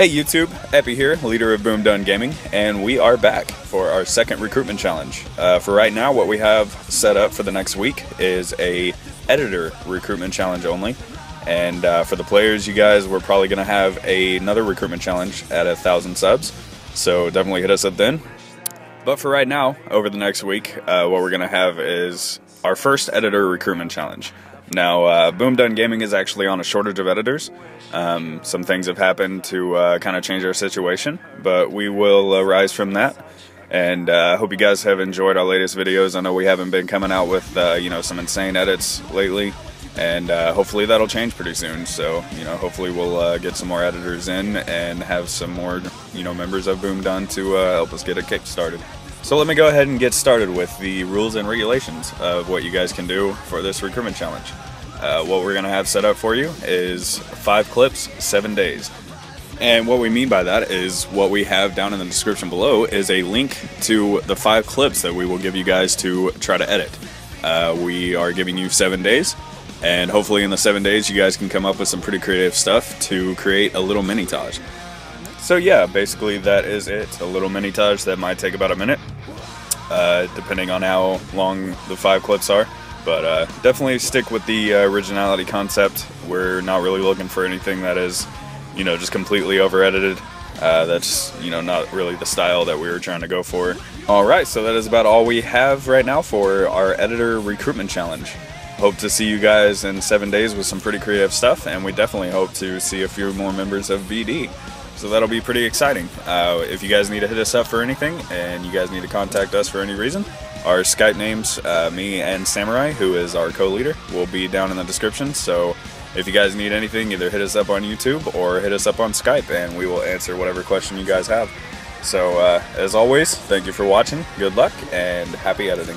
Hey YouTube, EPi here, leader of Boom Done Gaming, and we are back for our second recruitment challenge. For right now, what we have set up for the next week is a editor recruitment challenge only, and for the players, you guys, we're probably going to have another recruitment challenge at 1,000 subs, so definitely hit us up then. But for right now, over the next week, what we're going to have is our first editor recruitment challenge. Now, Boom Done Gaming is actually on a shortage of editors. Some things have happened to kind of change our situation, but we will rise from that. And I hope you guys have enjoyed our latest videos. I know we haven't been coming out with you know, some insane edits lately, and hopefully that'll change pretty soon. So you know, hopefully we'll get some more editors in and have some more, you know, members of Boom Done to help us get a kick started. So let me go ahead and get started with the rules and regulations of what you guys can do for this recruitment challenge. What we're going to have set up for you is 5 clips, 7 days. And what we mean by that is what we have down in the description below is a link to the 5 clips that we will give you guys to try to edit. We are giving you 7 days, and hopefully in the 7 days you guys can come up with some pretty creative stuff to create a little mini-tage. So yeah, basically that is it. A little mini-tage that might take about a minute, depending on how long the 5 clips are. But definitely stick with the originality concept. We're not really looking for anything that is, you know, just completely over-edited. That's, you know, not really the style that we were trying to go for. Alright, so that is about all we have right now for our editor recruitment challenge. Hope to see you guys in 7 days with some pretty creative stuff, and we definitely hope to see a few more members of BD. So that'll be pretty exciting. If you guys need to hit us up for anything, and you guys need to contact us for any reason, our Skype names, me and Samurai, who is our co-leader, will be down in the description. So if you guys need anything, either hit us up on YouTube or hit us up on Skype, and we will answer whatever question you guys have. So as always, thank you for watching, good luck, and happy editing.